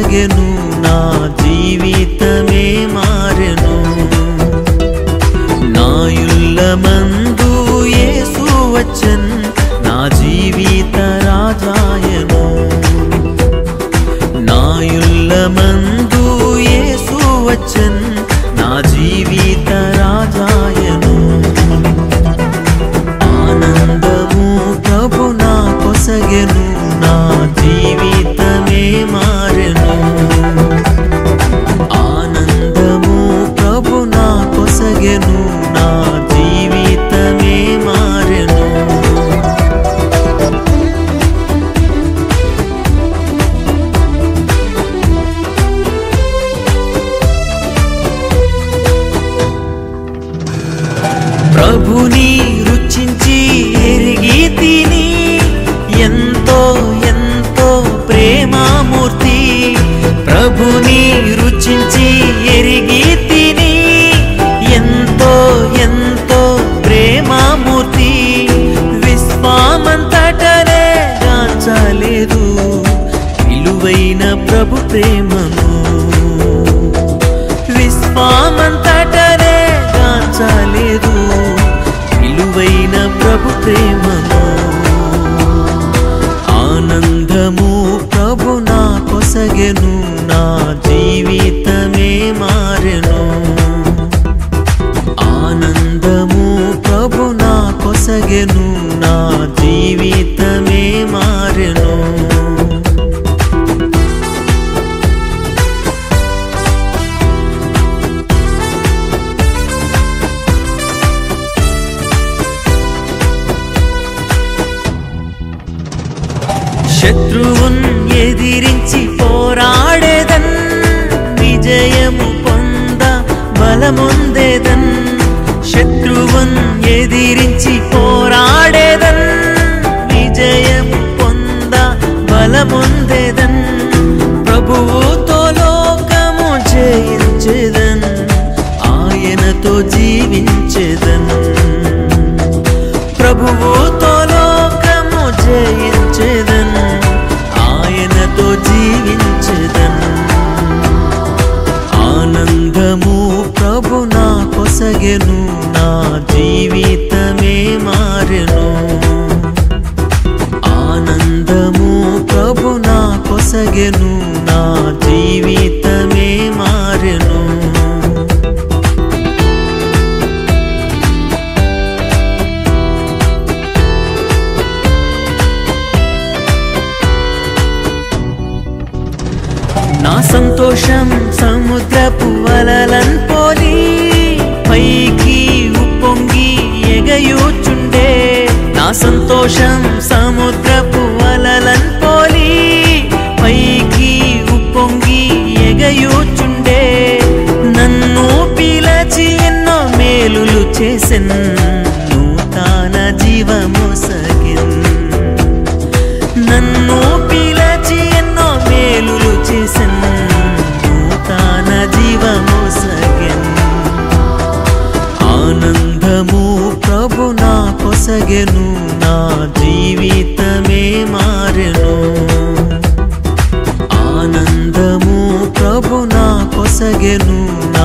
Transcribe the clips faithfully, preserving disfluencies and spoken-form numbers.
సాగెను, నా జీవితమే మారెను. నాయుల్లమందు యేసు వచ్చెను, నా జీవిత రాజాయను. నాయుల్లమందు యేసు వచ్చెను, నా జీవిత రాజాయను. ఆనందము ప్రభు నా కొసగెను, నా జీవితమే మారెను. ఆనందము ప్రభు నా కొసగెను, నా జీవితమే మారెను. ప్రభుని రుచించి ఎరిగి తిని, ఎంతో ఎంతో ప్రేమమూర్తి. ప్రభుని రుచించి ఎరిగి తిని, ఎంతో ఎంతో ప్రేమమూర్తి. విశ్వమంతటనే గాంచలేదు విలువైన ప్రభు ప్రేమను. విశ్వమంతటనే గాంచలేదు విలువైన ప్రభు ప్రేమను. ఆనందము ప్రభు నా కొసగెను, నా జీవితమే మారెను. ఆనందము ప్రభు నా కొసగెను, నా జీవితమే మారెను. శత్రువున్ ఎదిరించి పోరాడేదన్, విజయము పొంద బలముందేదన్. శత్రువున్ ఎదిరించి పోరాడేదన్, విజయము పొంద బలముందేదన్. ప్రభువుతో లోకము జయించేదన్, ఆయనతో జీవించేదన్. ప్రభువుతో లోకము జయించేదన్, ఆయనతో జీవించెదన్. ఆనందము ప్రభు నా కొసగెను, నా జీవితమే మారెను. ఆనందము ప్రభు నా కొసగెను, నా జీవితమే మారెను. నా సంతోషం సముద్రపు వలలను పోలి, పైకి ఉప్పొంగి ఎగయూచుండే. నా సంతోషం సముద్రపు వలలను పోలి, పైకి ఉప్పొంగి ఎగయూచుండే. నన్ను పిలచి ఎన్నో మేలులు చేసెన్, నూతన జీవమోసగిన్. నన్ను పిలచి ఎన్నో మేలులు చేసెన్, నూతన జీవమోసగెన్. ఆనందము ప్రభు నా కొసగెను, నా జీవితమే మారెను. ఆనందము ప్రభు నా కొసగెను, నా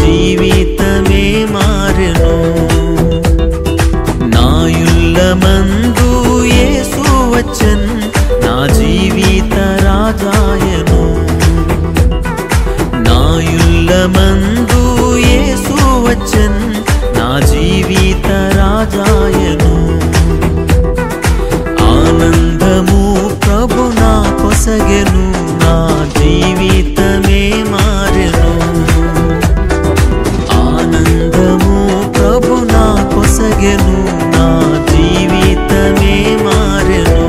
జీవితమే మారెను. నాయుల్లమందు యేసు వచ్చెను, నా జీవిత రాజాయను. నాయుల్లమందు యేసు వచ్చెను, నా జీవిత రాజాయను. ఆనందము ప్రభు నా కొసగెను, నా జీవితమే మారెను. ఆనందము ప్రభు నా కొసగెను, నా జీవితమే మారెను.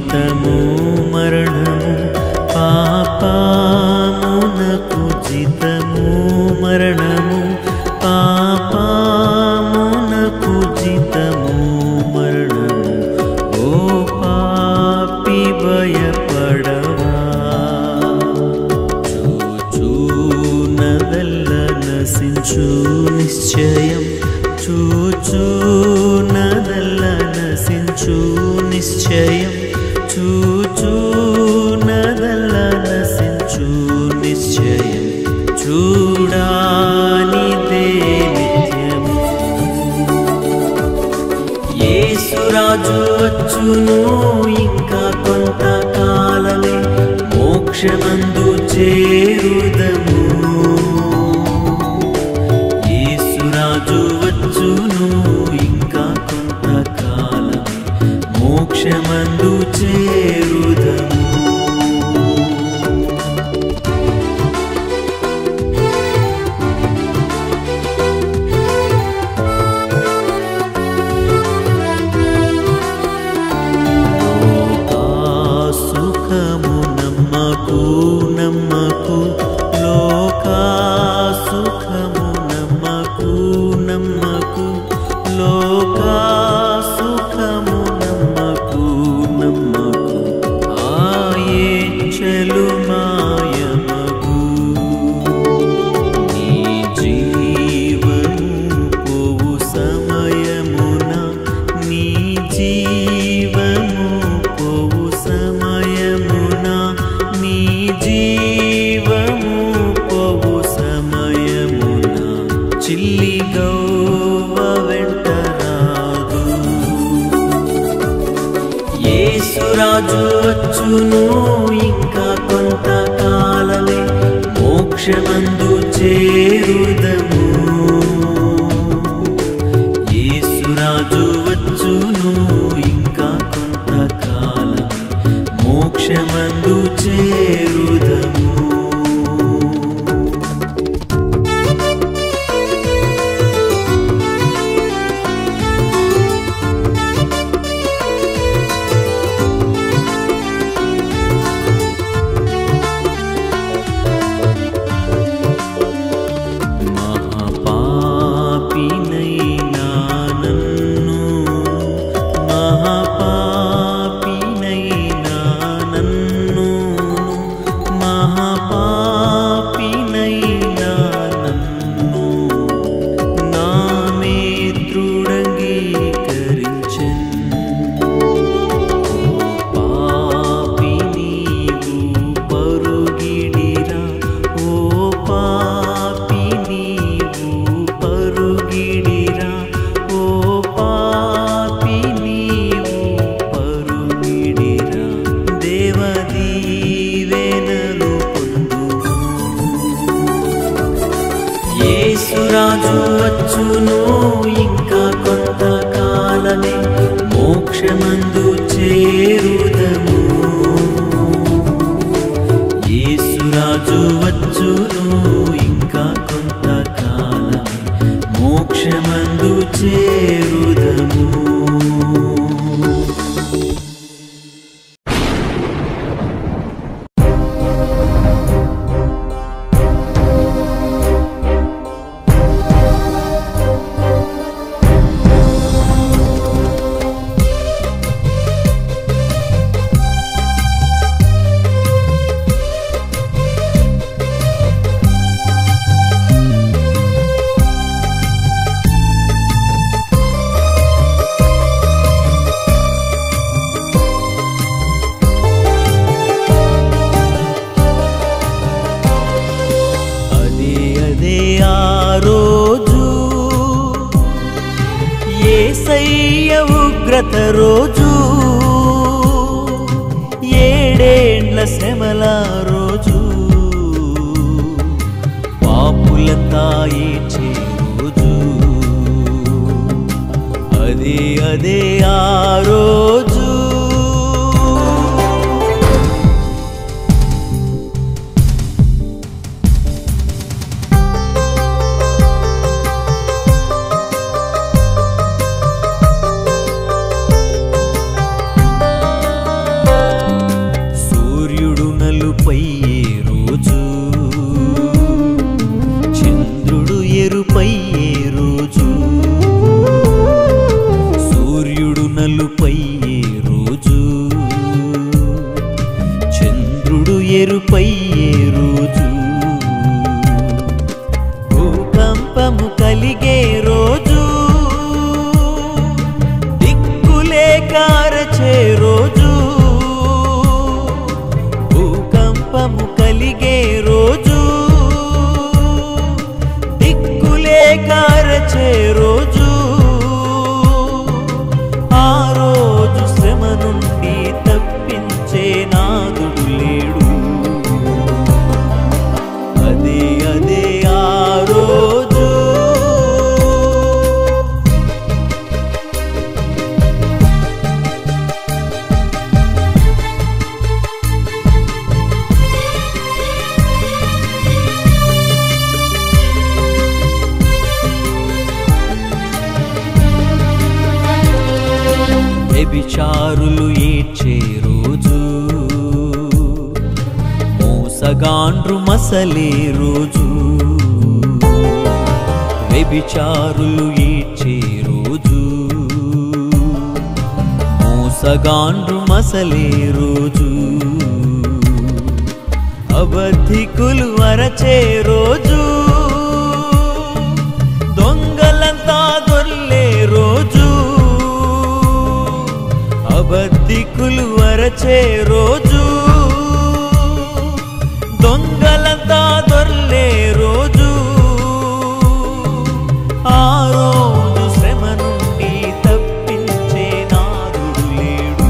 జీవితము మరణము పాపమునకు జీతము మరణము పాపమునకు జీతము మరణము ఓ పాపి భయపడవా. చూచునదల్ల నశించు నిశ్చయం చూచునదల్ల నశించు నిశ్చయం చూచునదల్ల నశించు నిశ్చయం చూడానిదే నిత్యము. యేసురాజు వచ్చును ఇంకా కొంత కాలమే మోక్షమందు చేరుదము. యేసురాజు వచ్చును ఇంకా కొంత కాలమే మోక్షమందు చేరుదము. యేసురాజు వచ్చును ఇంకా కొంత కాలమే మోక్షమందు చేరుదము. యేసురాజు వచ్చును ఇంకా కొంత కాలమే మోక్షమందు చేరుదము. యేసురాజు వచ్చును ఇంకా కొంత కాలమే మోక్షమందు చేరుదము. యేసురాజు వచ్చును ఇంకా కొంత కాలమే మోక్షమందు చేరుదము. ఉగ్రత రోజు ఏడేండ్ల శ్రమల రోజు పాపుల తాయే రోజు అదే అదే ఆ రోజు. వానలుపై రోజు, చంద్రుడు ఎరుపై రోజు, భూకంపము కలిగే రోజు, దిక్కులే కారచే రోజు, భూకంపము కలిగే రోజు, దిక్కులే కారచే రోజు, వ్యభిచారులు ఏడ్చే రోజు, మోసగాండ్రు మసలే రోజు, వ్యభిచారులు ఏడ్చే రోజు, మోసగాండ్రు మసలే రోజు, అబద్ధికులు అరచే రోజు, దొంగలంతా దొర్లే రోజు, అబద్ధికులు అరచే రోజు, దొంగలంతా దొర్లే రోజు, ఆ రోజు శ్రమ నుండి తప్పించే నాదుడు లేడు,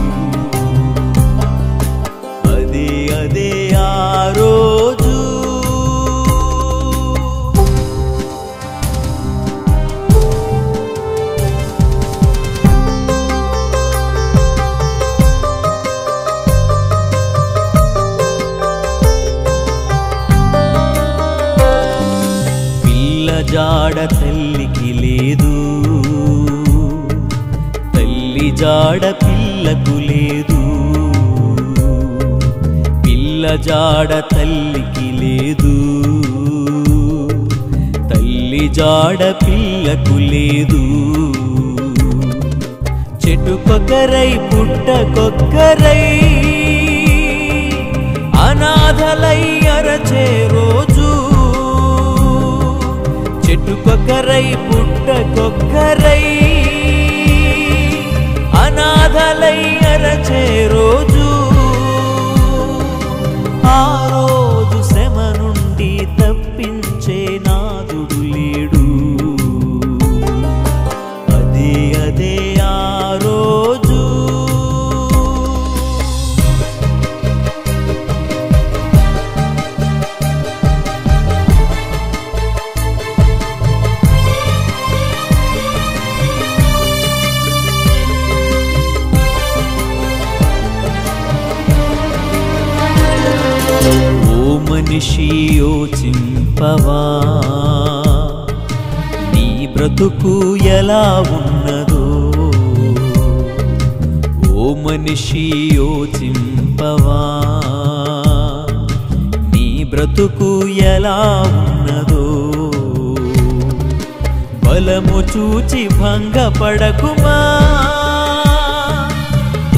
అదే అదే ఆ రోజు. జాడ తల్లికి లేదు, తల్లి జాడ పిల్లకు లేదు, పిల్ల జాడ తల్లికి లేదు, తల్లి జాడ పిల్లకు లేదు, చెట్టుకొక్కరై పుట్టకొక్కరై అనాథలై అరచే రోజు, చెట్టుకొక్కరై పుట్టకొక్కరై అనాథలై అరచే రోజు, ఆ రోజు శ్రమ నుండి తప్పించే నాదుడు లేడు, అదే అదే ఆ రోజు. మనిషి యోచింపవా నీ బ్రతుకు ఎలా ఉన్నదో, ఓ మనిషి యోచింపవా నీ బ్రతుకు ఎలా ఉన్నదో, బలము చూచి భంగపడకుమా,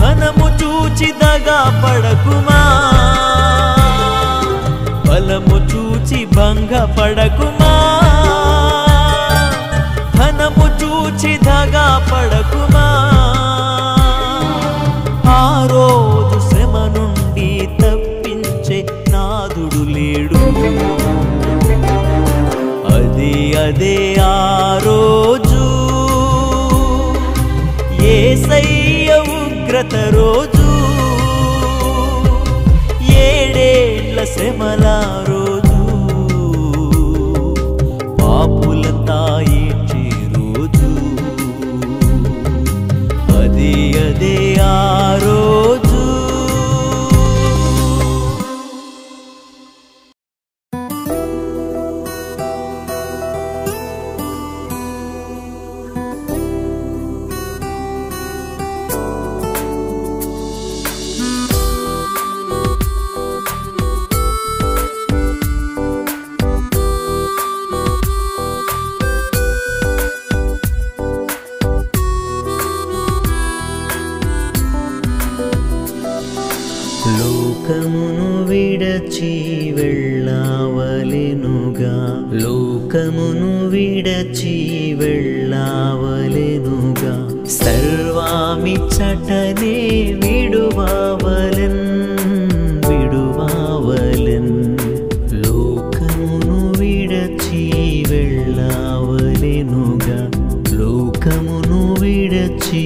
ధనము చూచి దగా పడకుమా, బలము చూచి భంగపడకుమా, ధనము చూచి దగా పడకుమా, ఆ రోజు శ్రమ నుండి తప్పించే నాదుడు లేడు, అదే అదే ఆ రోజు. యేసయ్య ఉగ్రత రోజు, శ్రమల రోజు, పాపులంతా ఏడ్చే రోజు, అదే అదే ఆ రోజు. లోకమును విడచి వెళ్ళవలెనుగా, లోకమును విడచి వెళ్ళవలెనుగా, సర్వమిచ్చటనే విడువవలెన్ విడువవలెన్, లోకమును విడచి వెళ్ళవలెనుగా, లోకమును విడచి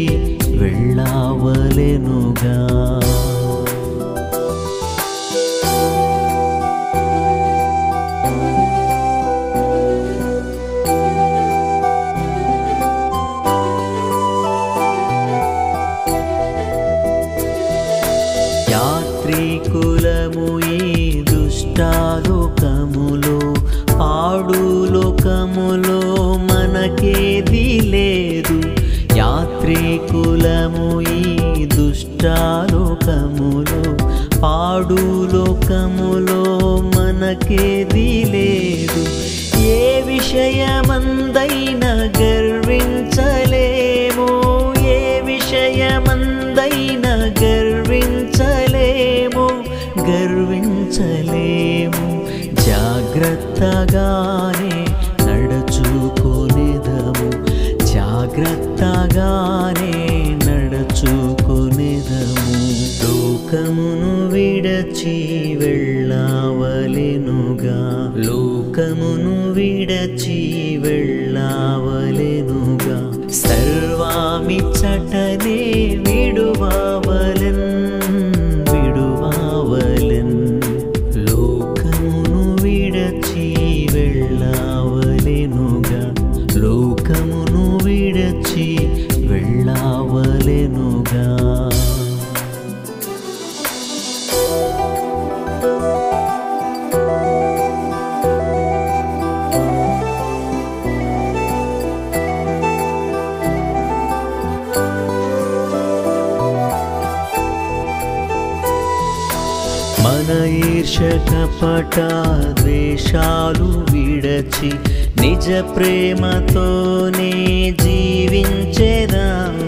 వెళ్ళవలెనుగా. యాత్రికులము ఈ దుష్టలోకములో, పాడు లోకములో మనకేది లేదు. యాత్రికులము ఈ దుష్టలోకములో, పాడు లోకములో మనకేది లేదు. ఏ విషయమందైన గర్వించలేము, ఏ విషయమందైన గర్వించలేము గర్వించలేము జాగ్రత్తగానే నడుచుకొనిదము, జాగ్రత్తగానే నడుచుకొనిదము. లోకమును విడచి వెళ్ళవలెనుగా, లోకమును విడచి వెళ్ళవలెనుగా, సర్వమిచ్చటనే విడువవలెన్ విడువవలెన్, లోకమును విడచి వెళ్ళవలెనుగా, లోకమును విడచి వెళ్ళవలెనుగా. మన ఈర్ష కపట ద్వేషాలు విడచి నిజ ప్రేమతోనే జీవించెదాము.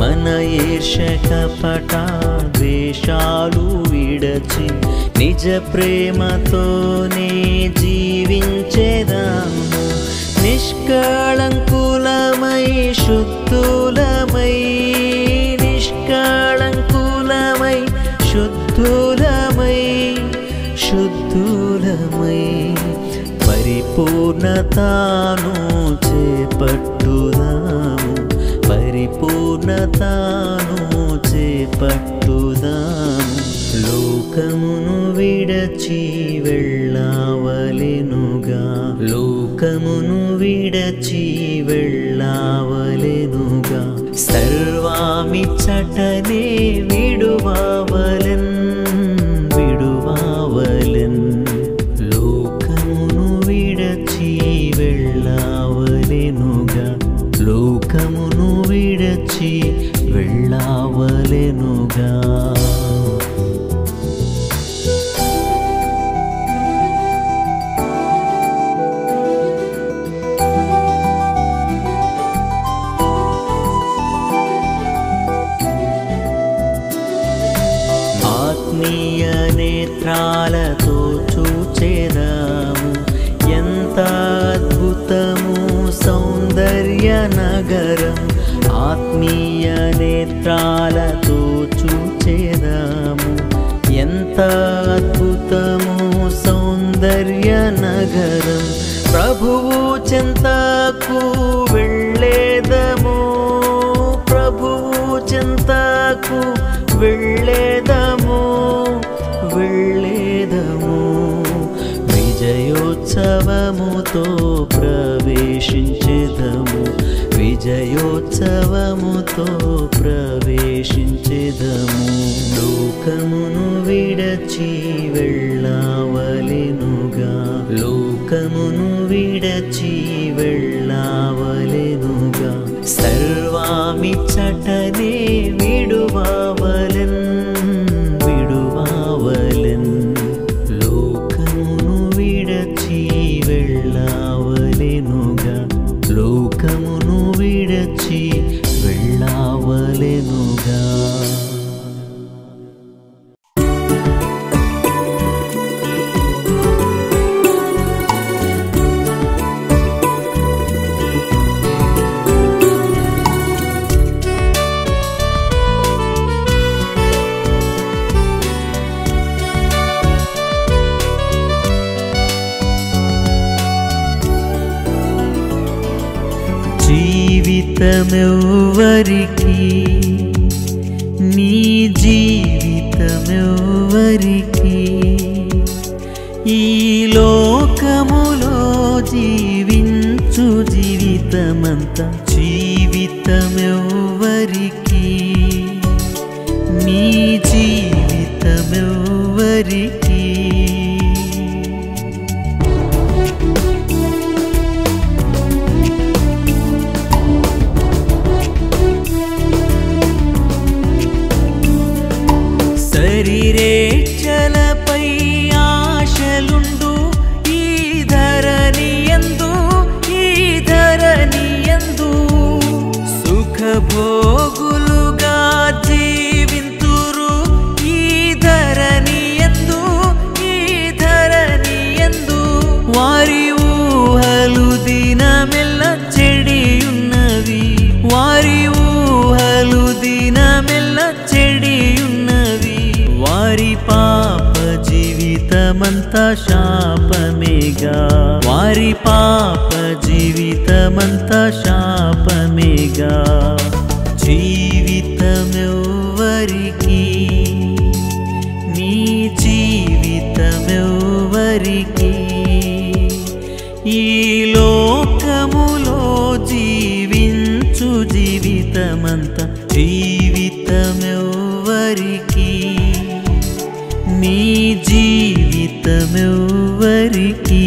మన ఈర్ష కపట ద్వేషాలు విడచి నిజ ప్రేమతోనే జీవించెదాము. నిష్కళంకులమై శుద్ధులమై, నిష్కళంకులమై శుద్ధులమై శుద్ధులమై, పరిపూర్ణతను చేపట్టుదాము, పరిపూర్ణతను చేపట్టుదాము. లోకమును విడచి వెళ్ళవలెనుగా, లోకమును విడచి వెళ్ళవలెనుగా, సర్వమిచ్చటనే విడువవలెన్ విడువవలెన్, లోకమును విడచి వెళ్ళవలెనుగా, లోకమును విడచి వెళ్ళవలెనుగా. ఆత్మీయ నేత్రాలతో చూచెదాము, ఎంత అద్భుతము సౌందర్య నగరం. ఆత్మీయ నేత్రాలతో చూచెదాము, ఎంత అద్భుతము సౌందర్య నగరం. ప్రభువు చెంతకు వెళ్ళేదము, ప్రభువు చెంతకు వెళ్ళేదము వెళ్ళేదము, విజయోత్సవముతో ప్రవేశించెదము, విజయోత్సవముతో ప్రవేశించెదము. లోకమును విడచి వెళ్ళవలెనుగా, లోకమును విడచి వెళ్ళవలెనుగా, సర్వమిచ్చటనే విడువవలెన్ విడువవలెన్, లోకమును విడచి వెళ్ళవలెనుగా, లోకమును విడచి వెళ్ళవలెనుగా. జీవితమెవ్వరికి నీ జీవితమెవ్వరికి ఈ లోకములో జీవించు జీవితమంతా జీవితమెవ్వరికి నీ జీవితమెవ్వరికి శరీరేచ్ఛలపై ఆశలుండు ఈ ధరణియందు ఈ ధరణియందు సుఖభోగులుగా జీవింతురు ఈ ధరణియందు ఈ ధరణియందు వారి ఊహలు దినమెల్ల చెడియున్నవి వారి ఊహలు దినమెల్ల చెడియున్నవి వారి పాప జీవితమంతా శాపమేగా వారి పాప జీవితమంతా శాపమేగా జీవితమెవ్వరికి నీ జీవితమెవ్వరికి ఈ లోకములో జీవించు జీవితమంతా జీవితమెవ్వరికి నీ జీవితమెవ్వరికి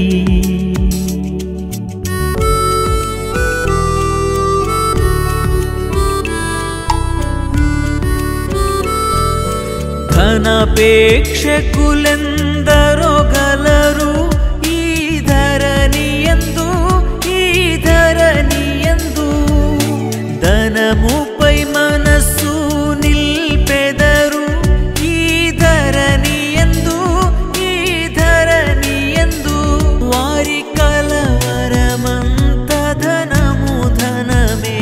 ధనపేక్షకులెందరో గలరు ఈ ధరణియందు ఈ ధరణియందు ధనముపై మనస్సు నిల్పెదరు ఈ ధరణియందు ఈ ధరణియందు వారి కలవరమంత ధనము ధనమే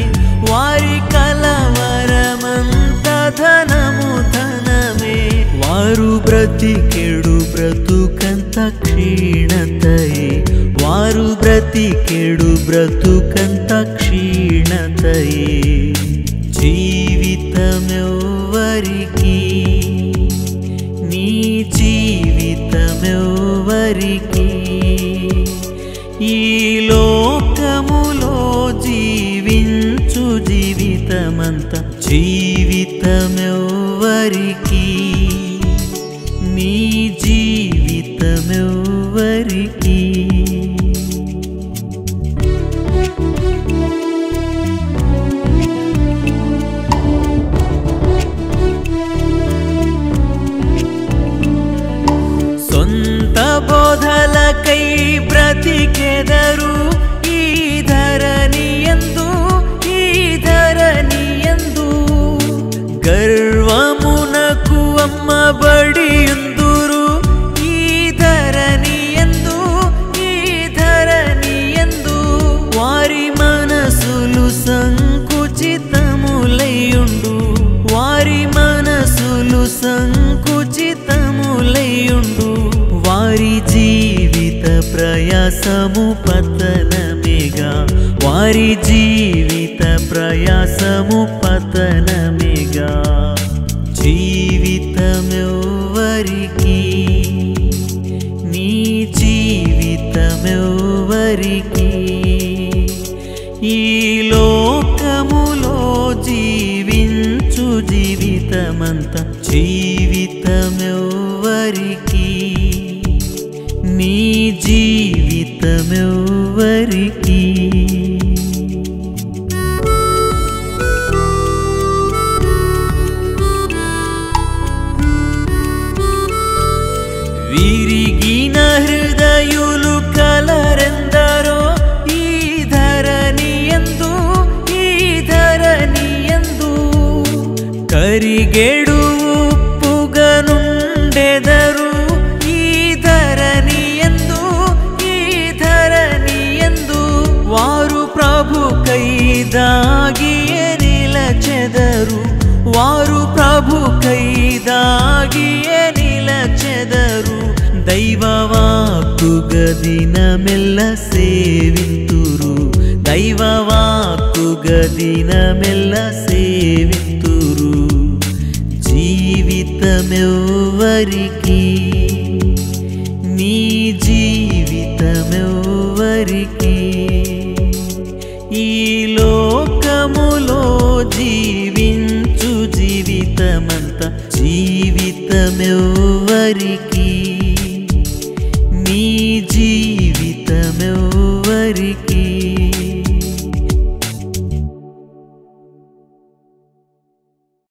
వారి కలవరమంత ధనము ధనమే వారు బ్రతికెడు బ్రతుకంత క్షీణతయే వారు బ్రతికెడు బ్రతుకంత క్షీణతయే జీవితమెవ్వరికి నీ జీవితమెవ్వరికి ఈ లోకములో జీవించు జీవితమంతా జీవితమెవ్వరికి నీ జీవితమెవ్వరికి సొంత బోధలకై బ్రతికెదరు ఈ ధరణియందు ఈ ధరణియందు గర్వమునకు అమ్మబడియుందురు ఈ ధరణియందు ఈ ధరణియందు వారి మనసులు సంకుచితములయుండు వారి మనసులు సంకుచితములయుండు వారి జీవిత ప్రయాసము పతనమేగా వారి జీవిత ప్రయాసము పతనమేగా జీవితమెవ్వరికి నీ జీవితమెవ్వరికి ఈ లోకములో జీవించు జీవితమంతా జీవితమెవ్వరికి నీ జీవితమెవ్వరికి విరిగిన హృదయులు కలరెందరో ఈ ధరణియందు ఈ ధరణియందు కరిగేడు ఉప్పుగనుండెదరు ఈ ధరణియందు ఈ ధరణియందు వారు ప్రభుకై దాగియే నిలచెదరు వారు ప్రభుకై దాగియే నిలచెదరు దైవవాక్కుగ దినమెల్ల సేవింతురు దైవవాక్కుగ యుగదినమెల్ల సేవిత్తురు జీవితమెవ్వరికి నీ జీవితమెవ్వరికి ఈ లోకములో జీవించు జీవితమంత జీవితమెవ్వరికి